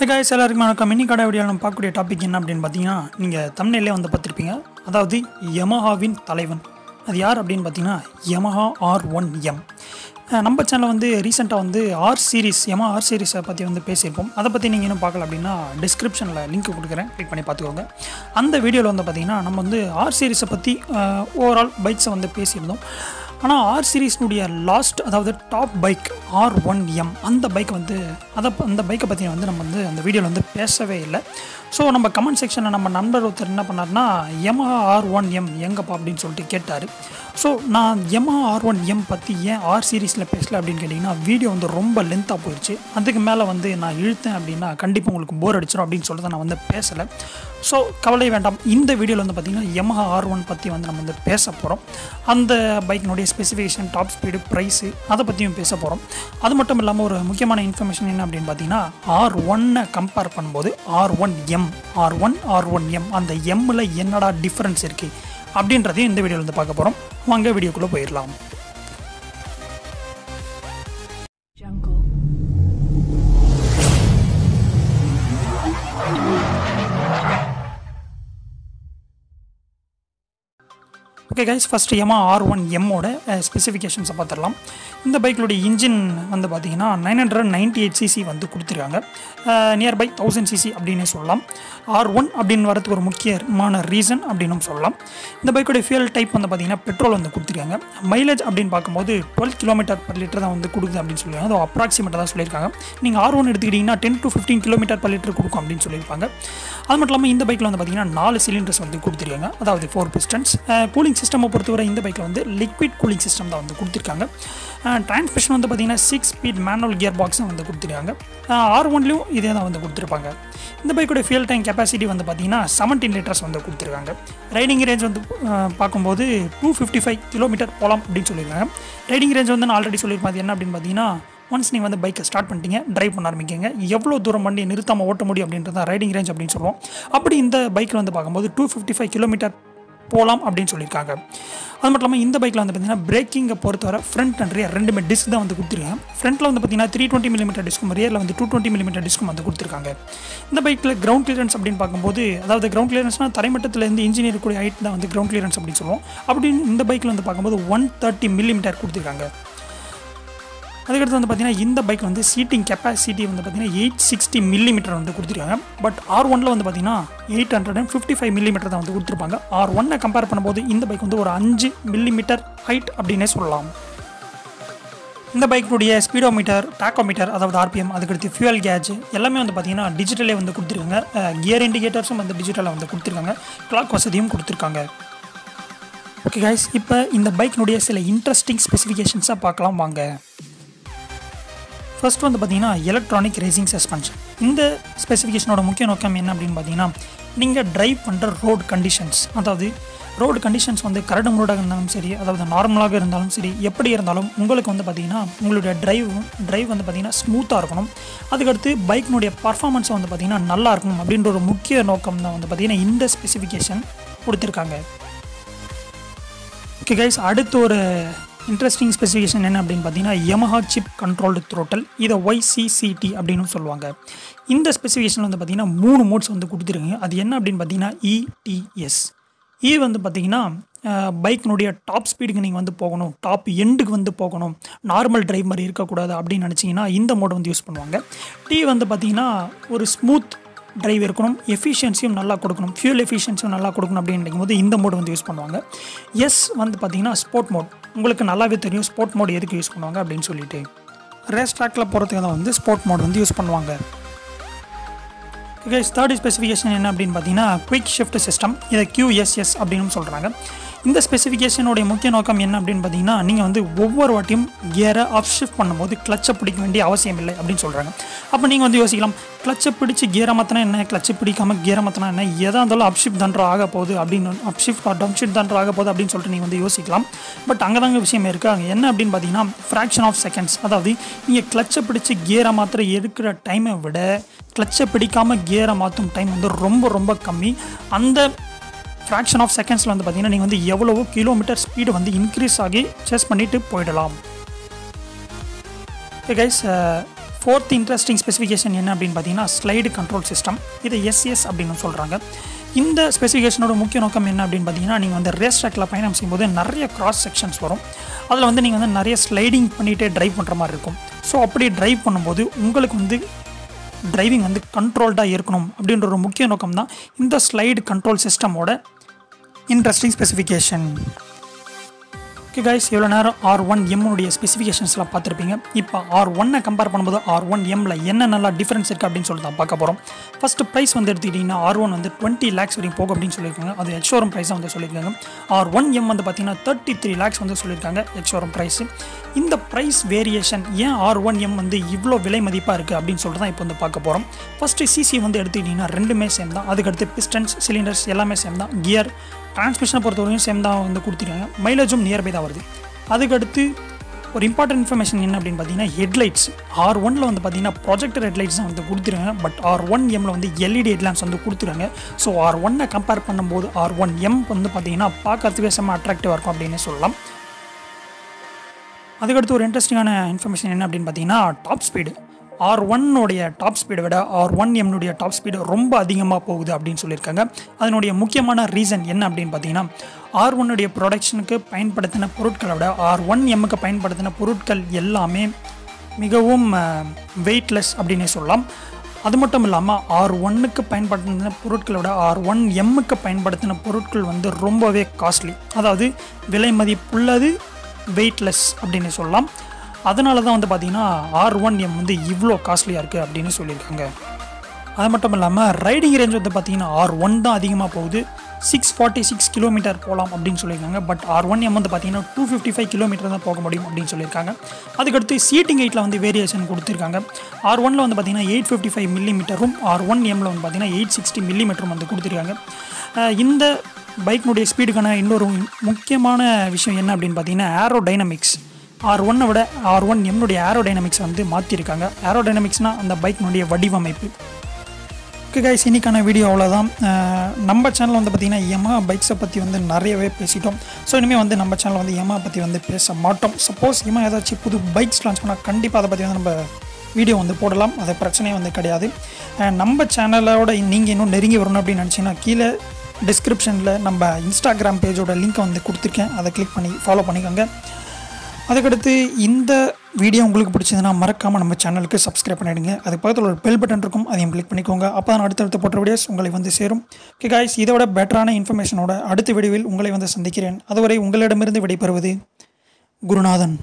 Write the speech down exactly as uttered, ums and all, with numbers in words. Hi guys, எல்லாருக்கும் வணக்கம். இன்னைக்கு கடை வீடியோல நம்ம பார்க்கக்கூடிய டாபிக் என்ன அப்படினு பாத்தீங்கன்னா, நீங்க thumbnail-ல வந்து பார்த்திருப்பீங்க. அதாவது Yamaha-வின் தலைவன். அது யார் அப்படினு பாத்தீங்கன்னா Yamaha R one M. நம்ம சேனல்ல வந்து ரீசன்ட்டா வந்து R series, Yamaha R series பத்தி வந்து பேசியிருப்போம். அத பத்தி நீங்க என்ன பார்க்கல அப்படினா description-ல லிங்க் கொடுக்கிறேன். கிளிக் பண்ணி பாத்துக்கோங்க. அந்த வீடியோல வந்து பாத்தீங்கன்னா நம்ம வந்து R series பத்தி ஓவரால் பைக்ஸ் வந்து பேசியிருந்தோம். ஆனா R series உடைய லாஸ்ட் அதாவது top bike R one M அந்த பைக் வந்து அத அந்த பைக்கை பத்தி வந்து நம்ம வந்து அந்த வீடியோல வந்து பேசவே இல்லை. சோ நம்ம கமெண்ட் செக்ஷன்ல நம்ம நண்பர் ஒருத்தர் என்ன பண்ணாருன்னா Yamaha R one M எங்கப்பா அப்படினு சொல்லிட்டு கேட்டாரு. சோ நான் Yamaha R one M பத்தி ஏன் R seriesல பேசல அப்படினு கேட்டினா வீடியோ வந்து ரொம்ப லெந்தா போயிடுச்சு. அதுக்கு மேல வந்து நான் இழுத்தேன் அப்படினா கண்டிப்பா உங்களுக்கு போர் அடிச்சிரும் அப்படினு சொல்லிட்டு நான் வந்து பேசல. சோ கவலை வேண்டாம். இந்த வீடியோல வந்து பாத்தீங்கன்னா Yamaha R one பத்தி வந்து நம்ம வந்து பேச போறோம். அந்த பைக்கினுடைய specification, top speed, price அத பத்தியும் பேச போறோம். அது மட்டும் இல்லாம ஒரு முக்கியமான இன்ஃபர்மேஷன் என்ன அப்படினு பாத்தீங்கன்னா R one-ஐ கம்பேர் பண்ணும்போது R one M R one R one M அந்த M-ல என்னடா டிஃபரன்ஸ் இருக்கு அப்படின்றதையும் இந்த வீடியோல வந்து பார்க்க போறோம். வாங்க வீடியோக்குள்ள போயிரலாம். Okay guys, first Yamaha R one M ஓட ஸ்பெசிஃபிகேஷன்ஸ் பார்த்துடலாம். இந்த பைக்ளுடைய இன்ஜின் வந்து பார்த்தீங்கன்னா nine hundred ninety eight CC வந்து கொடுத்துருக்காங்க. நியர்பை தௌசண்ட் சிசி அப்படின்னு சொல்லலாம். R one அப்படின்னு வரதுக்கு ஒரு முக்கியமான ரீசன் அப்படின்னு சொல்லலாம். இந்த பைக்குடைய ஃபியூல் டைப் வந்து பார்த்தீங்கன்னா பெட்ரோல் வந்து கொடுத்துருக்காங்க. மைலேஜ் அப்படின்னு பார்க்கும்போது டுவெல் கிலோமீட்டர் பர் லிட்டர் தான் வந்து கொடுக்குது அப்படின்னு சொல்லியிருக்காங்க. அது அப்ராக்சிமேட்டாக தான் சொல்லியிருக்காங்க. நீங்கள் R one எடுத்துக்கிட்டிங்கன்னா ten to fifteen kilometre per litre கொடுக்கும் அப்படின்னு சொல்லியிருப்பாங்க. அது மட்டும் இல்லாமல் இந்த பைக்கில் வந்து பார்த்தீங்கன்னா நாலு சிலிண்டர்ஸ் வந்து கொடுத்துருக்காங்க. அதாவது ஃபோர் பிஸ்டன்ஸ். கூலிங் சிஸ்டமை பொறுத்தவரை இந்த பைக்கில் வந்து லிக்விட் கூலிங் சிஸ்டம் தான் வந்து கொடுத்துருக்காங்க. டிரான்ஸ்மிஷன் வந்து பார்த்தீங்கன்னா சிக்ஸ் ஸ்பீட் மேனுவல் கியர் பாக்ஸும் வந்து கொடுத்துருக்காங்க. ஆர் ஒன்லையும் இதே தான் வந்து கொடுத்துருப்பாங்க. இந்த பைக்கோட ஃபியூல் டேங்க் கெப்பாசிட்டி வந்து பார்த்தீங்கன்னா செவன்டீன் லிட்டர்ஸ் வந்து கொடுத்துருக்காங்க. ரைடிங் ரேஞ்ச் வந்து பார்க்கும்போது டூ ஃபிஃப்டி ஃபைவ் கிலோமீட்டர் போகலாம் அப்படின்னு சொல்லியிருக்காங்க. ரைடிங் ரேஞ்ச் வந்து நான் ஆல்ரெடி சொல்லியிருப்பேன். என்ன அப்படின்னு பார்த்தீங்கன்னா ஒன்ஸ் நீங்கள் வந்து பைக்கை ஸ்டார்ட் பண்ணிட்டீங்க, ட்ரைவ் பண்ண ஆரம்பிக்கிங்க, எவ்வளோ தூரம் பண்ணி நிறுத்தாமல் ஓட்ட முடியும் அப்படின்றத ரைடிங் ரேஞ்ச் அப்படின்னு சொல்லுவோம். அப்படி இந்த பைக்கில் வந்து பார்க்கும்போது டூ ஃபிஃப்டி ஃபைவ் கிலோமீட்டர் போகலாம் அப்படின்னு சொல்லியிருக்காங்க. அது மட்டும் இல்லாமல் இந்த பைக்கில் வந்து பார்த்தீங்கன்னா பிரேக்கிங்கை பொறுத்தவரை ஃப்ரண்ட் அண்ட் ரியர் ரெண்டுமே டிஸ்க் தான் வந்து கொடுத்துருக்காங்க. ஃப்ரண்ட்டில் வந்து பார்த்தீங்கன்னா த்ரீ டுவெண்ட்டி மில்லிமீட்டர் டிஸ்கும், ரியரில் வந்து டூ டுவெண்ட்டி மில்லிமீட்டர் டிஸ்கும் வந்து கொடுத்துருக்காங்க. இந்த பைக்கில் கிரவுண்ட் கிளியரன்ஸ் அப்படின்னு பார்க்கும்போது அதாவது கிரவுண்ட் கிளியரன்ஸ்னால் தரைமட்டத்திலேருந்து இன்ஜினியர் கூடிய ஹைட் தான் வந்து கிரவுண்ட் கிளியரன்ஸ் அப்படின்னு சொல்லுவோம். அப்படின்னு இந்த பைக்கில் வந்து பார்க்கும்போது ஒன் தேர்ட்டி மில்லிமீட்டர் கொடுத்துருக்காங்க. அதுக்கடுத்து வந்து பார்த்தீங்கன்னா இந்த பைக் வந்து சீட்டிங் கெப்பாசிட்டி வந்து பார்த்தீங்கன்னா எயிட் சிக்ஸ்டி மில்லிமீட்டர் வந்து கொடுத்துருக்காங்க. பட் ஆர் ஒன்ல வந்து பார்த்தீங்கன்னா eight hundred and fifty five millimetre தான் வந்து கொடுத்துருப்பாங்க. ஆர் ஒன்னை கம்பேர் பண்ணும்போது இந்த பைக் வந்து ஒரு அஞ்சு மில்லிமீட்டர் ஹைட் அப்படின்னே சொல்லலாம். இந்த பைக்குடைய ஸ்பீடோமீட்டர், டாக்கோமீட்டர் அதாவது ஆர்பிஎம், அதுக்கடுத்து ஃபியூல் கேஜ் எல்லாமே வந்து பார்த்தீங்கன்னா டிஜிட்டலே வந்து கொடுத்துருக்காங்க. கியர் இண்டிகேட்டர்ஸும் வந்து டிஜிட்டலாக வந்து கொடுத்துருக்காங்க. கிளாக் வசதியும் கொடுத்துருக்காங்க. ஓகே கைஸ், இப்போ இந்த பைக்கினுடைய சில இன்ட்ரெஸ்டிங் ஸ்பெசிஃபிகேஷன்ஸாக பார்க்கலாம் வாங்க. ஃபர்ஸ்ட் வந்து பார்த்தீங்கன்னா எலக்ட்ரானிக் ரேசிங் சஸ்பென்ஷன். இந்த ஸ்பெசிஃபிகேஷனோட முக்கிய நோக்கம் என்ன அப்படின்னு பார்த்தீங்கன்னா நீங்கள் ட்ரைவ் பண்ணுற ரோடு கண்டிஷன்ஸ், அதாவது ரோடு கண்டிஷன்ஸ் வந்து கரடு முரடாக இருந்தாலும் சரி, அதாவது நார்மலாக இருந்தாலும் சரி, எப்படி இருந்தாலும் உங்களுக்கு வந்து பார்த்தீங்கன்னா உங்களுடைய ட்ரைவ் ட்ரைவ் வந்து பார்த்தீங்கன்னா ஸ்மூத்தாக இருக்கணும். அதுக்கடுத்து பைக்கினுடைய பர்ஃபார்மன்ஸ் வந்து பார்த்தீங்கன்னா நல்லா இருக்கணும் அப்படின்ற ஒரு முக்கிய நோக்கம் தான் வந்து பார்த்தீங்கன்னா இந்த ஸ்பெசிஃபிகேஷன் கொடுத்துருக்காங்க. ஓகே கைஸ், அடுத்த ஒரு இன்ட்ரெஸ்டிங் ஸ்பெசிஃபிகேஷன் என்ன அப்படின்னு பார்த்தீங்கன்னா Yamaha சிப் கண்ட்ரோல்டு த்ரோட்டல், இதை Y C C T அப்படின்னு சொல்லுவாங்க. இந்த ஸ்பெசிஃபிகேஷன் வந்து பார்த்தீங்கன்னா மூணு மோட்ஸ் வந்து கொடுத்துருக்காங்க. அது என்ன அப்படின்னு பார்த்தீங்கன்னா E T S. E வந்து பார்த்தீங்கன்னா பைக்கினுடைய டாப் ஸ்பீடுக்கு நீங்கள் வந்து போகணும், டாப் எண்டுக்கு வந்து போகணும், நார்மல் ட்ரைவ் மாதிரி இருக்கக்கூடாது அப்படின்னு நினச்சிங்கன்னா இந்த மோடை வந்து யூஸ் பண்ணுவாங்க. T வந்து பார்த்தீங்கன்னா ஒரு ஸ்மூத் ட்ரைவ் இருக்கணும், எஃபிஷியன்சியும் நல்லா கொடுக்கணும், ஃபியூல் எஃபிஷியன்சியும் நல்லா கொடுக்கணும் அப்படின்னும் போது இந்த மோட் வந்து யூஸ் பண்ணுவாங்க. எஸ் வந்து பார்த்தீங்கன்னா ஸ்போர்ட் மோட். உங்களுக்கு நல்லாவே தெரியும் ஸ்போர்ட் மோட் எதுக்கு யூஸ் பண்ணுவாங்க அப்படின்னு சொல்லிட்டு. ரேஸ் ட்ராக்கில் போகிறதுக்கு தான் வந்து ஸ்போர்ட் மோட் வந்து யூஸ் பண்ணுவாங்க. ஓகே, தேர்ட் ஸ்பெசிஃபிகேஷன் என்ன அப்படின்னு பார்த்தீங்கன்னா குயிக் ஷிஃப்ட் சிஸ்டம், இதை Q S S அப்படின்னு சொல்கிறாங்க. இந்த ஸ்பெசிஃபிகேஷனுடைய முக்கிய நோக்கம் என்ன அப்படின்னு பார்த்தீங்கன்னா நீங்கள் வந்து ஒவ்வொரு வாட்டியும் கியரை அப் ஷிஃப்ட் பண்ணும்போது கிளச்சை பிடிக்க வேண்டிய அவசியம் இல்லை அப்படின்னு சொல்கிறாங்க. அப்போ நீங்கள் வந்து யோசிக்கலாம், கிளச்சை பிடிச்சி கியரை மாற்றினா என்ன, கிளச்சை பிடிக்காமல் கியரை மாற்றினா என்ன, எதாக இருந்தாலும் அப் ஷிஃப்ட் தண்டர் ஆக போகுது அப்படின்னு, up shift down shift thunder ஆக போகுது அப்படின்னு சொல்லிட்டு நீங்கள் வந்து யோசிக்கலாம். பட் அங்கே தாங்க விஷயம் இருக்குது. அங்கே என்ன அப்படின்னு பார்த்தீங்கன்னா ஃப்ராக்ஷன் ஆஃப் செகண்ட்ஸ், அதாவது நீங்கள் கிளச்சை பிடிச்சி கியரை மாத்திர எடுக்கிற டைமை விட கிளச்சை பிடிக்காமல் கியரை மாற்றும் டைம் வந்து ரொம்ப ரொம்ப கம்மி. அந்த ஃப்ராக்ஷன் ஆஃப் செகண்ட்ஸில் வந்து பார்த்தீங்கன்னா நீங்கள் வந்து எவ்வளவோ கிலோமீட்டர் ஸ்பீடு வந்து இன்க்ரீஸ் ஆகி சேஸ் பண்ணிவிட்டு போயிடலாம். Okay guys, fourth interesting specification என்ன அப்படின்னு பார்த்தீங்கன்னா ஸ்லைடு கண்ட்ரோல் சிஸ்டம். இது S C S அப்படின்னு சொல்கிறாங்க. இந்த ஸ்பெசிஃபிகேஷனோட முக்கிய நோக்கம் என்ன அப்படின்னு பார்த்தீங்கன்னா, நீங்கள் வந்து ரேஸ் ட்ராக்கில் பயணம் செய்யும்போது நிறைய கிராஸ் செக்ஷன்ஸ் வரும். அதில் வந்து நீங்கள் வந்து நிறைய ஸ்லைடிங் பண்ணிகிட்டே ட்ரைவ் பண்ணுற மாதிரி இருக்கும். ஸோ அப்படி ட்ரைவ் பண்ணும்போது உங்களுக்கு வந்து டிரைவிங் வந்து கண்ட்ரோல்டாக இருக்கணும் அப்படின்ற ஒரு முக்கிய நோக்கம் தான் இந்த ஸ்லைடு கண்ட்ரோல் சிஸ்டமோட இன்ட்ரெஸ்டிங் ஸ்பெசிஃபிகேஷன். ஓகே கைஸ், எவ்வளோ நேரம் R one M உடைய ஸ்பெசிஃபிகேஷன்ஸ்லாம் பார்த்துருப்பீங்க. இப்போ R one கம்பேர் பண்ணும்போது R one M என்ன நல்லா டிஃப்ரென்ஸ் இருக்குது அப்படின்னு சொல்லி தான் பார்க்க போகிறோம். ஃபஸ்ட்டு ப்ரைஸ் வந்து எடுத்துக்கிட்டிங்கன்னா R one வந்து டுவெண்ட்டி லேக்ஸ் வரைக்கும் போகும் அப்படின்னு சொல்லியிருக்காங்க. அது எக்ஸ்ஷோரம் ப்ரைஸாக வந்து சொல்லியிருக்காங்க. R one M வந்து பார்த்திங்கன்னா தேர்ட்டி த்ரீ லேக்ஸ் வந்து சொல்லியிருக்காங்க எக்ஸ்ஷோரம் ப்ரைஸு. இந்த ப்ரைஸ் வேரியேஷன் ஏன் R one M வந்து இவ்வளோ விலை மதிப்பாக இருக்குது அப்படின்னு சொல்லிட்டு தான் இப்போ வந்து பார்க்க போகிறோம். ஃபஸ்ட்டு சிசி வந்து எடுத்துக்கிட்டிங்கன்னா ரெண்டுமே சேம் தான். அதுக்கடுத்து பிஸ்டன்ஸ், சிலிண்டர்ஸ் எல்லாமே சேம் தான். கியர், டிரான்ஸ்மிஷனை பொறுத்தவரையும் சேம் தான் வந்து கொடுத்துருக்காங்க. மைலேஜும் நியர்பை தான் வருது. அதுக்கடுத்து ஒரு இம்பார்ட்டன்ட் இன்ஃபர்மேஷன் என்ன அப்படின்னு பார்த்தீங்கன்னா, ஹெட்லைட்ஸ் R one வந்து பார்த்தீங்கன்னா ப்ரொஜெக்டர் ஹெட்லைட்ஸ் தான் வந்து கொடுத்துருக்காங்க. பட் R one M வந்து L E D ஹெட்லாம்ப்ஸ் வந்து கொடுத்துருக்காங்க. ஸோ R one கம்பேர் பண்ணும்போது R one M வந்து பார்த்தீங்கன்னா பார்க்கறதுக்கே செம்ம அட்ராக்டிவாக இருக்கும் அப்படின்னு சொல்லலாம். அதுக்கடுத்து ஒரு இன்ட்ரெஸ்டிங்கான இன்ஃபர்மேஷன் என்ன அப்படின்னு பார்த்தீங்கன்னா, top speed R one top ஸ்பீடை விட R one M top speed ரொம்ப அதிகமாக போகுது அப்படின்னு சொல்லியிருக்காங்க. அதனுடைய முக்கியமான ரீசன் என்ன அப்படின்னு பார்த்தீங்கன்னா, R one ப்ரொடக்ஷனுக்கு பயன்படுத்தின பொருட்களை விட R one M பயன்படுத்தின பொருட்கள் எல்லாமே மிகவும் வெயிட்லெஸ் அப்படின்னு சொல்லலாம். அது மட்டும் இல்லாமல் R one பயன்படுத்தின பொருட்களை விட R one M பயன்படுத்தின பொருட்கள் வந்து ரொம்பவே காஸ்ட்லி, அதாவது விலை மதிப்புள்ளது, வெயிட்லெஸ் அப்படின்னு சொல்லலாம். அதனால தான் வந்து பார்த்திங்கன்னா R one M வந்து இவ்வளோ காஸ்ட்லியாக இருக்குது அப்படின்னு சொல்லியிருக்காங்க. அது மட்டும் இல்லாமல் ரைடிங் ரேஞ்ச் வந்து பார்த்திங்கன்னா R one தான் அதிகமாக போகுது. சிக்ஸ் ஃபார்ட்டி சிக்ஸ் கிலோமீட்டர் போகலாம் அப்படின்னு சொல்லியிருக்காங்க. பட் R one M வந்து பார்த்திங்கன்னா டூ ஃபிஃப்டி ஃபைவ் கிலோமீட்டர் தான் போக முடியும் அப்படின்னு சொல்லியிருக்காங்க. அதுக்கடுத்து சீட்டிங் ஹைட்டில் வந்து வேரியேஷன் கொடுத்துருக்காங்க. R one வந்து பார்த்திங்கன்னா எயிட் ஃபிஃப்டி ஃபைவ் மில்லிமீட்டரும் R one M வந்து பார்த்திங்கன்னா எயிட் சிக்ஸ்டி மில்லிமீட்டரும் வந்து கொடுத்துருக்காங்க. இந்த பைக்கினுடைய ஸ்பீடுக்கான இன்னொரு முக்கியமான விஷயம் என்ன அப்படின்னு பார்த்திங்கன்னா, ஏரோ டைனமிக்ஸ். R one விட R one M aerodynamics வந்து மாற்றிருக்காங்க. ஏரோ டைனமிக்ஸ்னால் அந்த பைக்கினுடைய வடிவமைப்பு. ஓகே கைஸ், இன்றைக்கான வீடியோ அவ்வளோதான். நம்ம சேனல் வந்து பார்த்திங்கன்னா Yamaha பைக்ஸை பற்றி வந்து நிறையவே பேசிட்டோம். ஸோ இனிமேல் வந்து நம்ம சேனல் வந்து Yamaha பற்றி வந்து பேச மாட்டோம். சப்போஸ் Yamaha ஏதாச்சும் புது பைக்ஸ் லான்ச் பண்ணால் கண்டிப்பாக அதை பற்றி வந்து நம்ம வீடியோ வந்து போடலாம். அது பிரச்சனையே வந்து கிடையாது. நம்ம சேனலோட நீங்கள் இன்னும் நெருங்கி வரணும் அப்படின்னு நினச்சிங்கன்னா கீழே டிஸ்கிரிப்ஷனில் நம்ம இன்ஸ்டாகிராம் பேஜோட லிங்க்கை வந்து கொடுத்துருக்கேன். அதை கிளிக் பண்ணி ஃபாலோ பண்ணிக்கோங்க. அதுக்கடுத்து இந்த வீடியோ உங்களுக்கு பிடிச்சதுன்னா மறக்காமல் நம்ம சேனலுக்கு சப்ஸ்கிரைப் பண்ணிடுங்க. அது பக்கத்தில் ஒரு பெல் பட்டன் இருக்கும், அதையும் கிளிக் பண்ணிக்கோங்க. அப்போ தான் அடுத்தடுத்த போட்ட வீடியோஸ் உங்களை வந்து சேரும். ஓகே கைஸ், இதோட பெட்டரான இன்ஃபர்மேஷனோட அடுத்த வீடியோவில் உங்களை வந்து சந்திக்கிறேன். அதுவரை உங்களிடமிருந்து விடைபெறுவது குருநாதன்.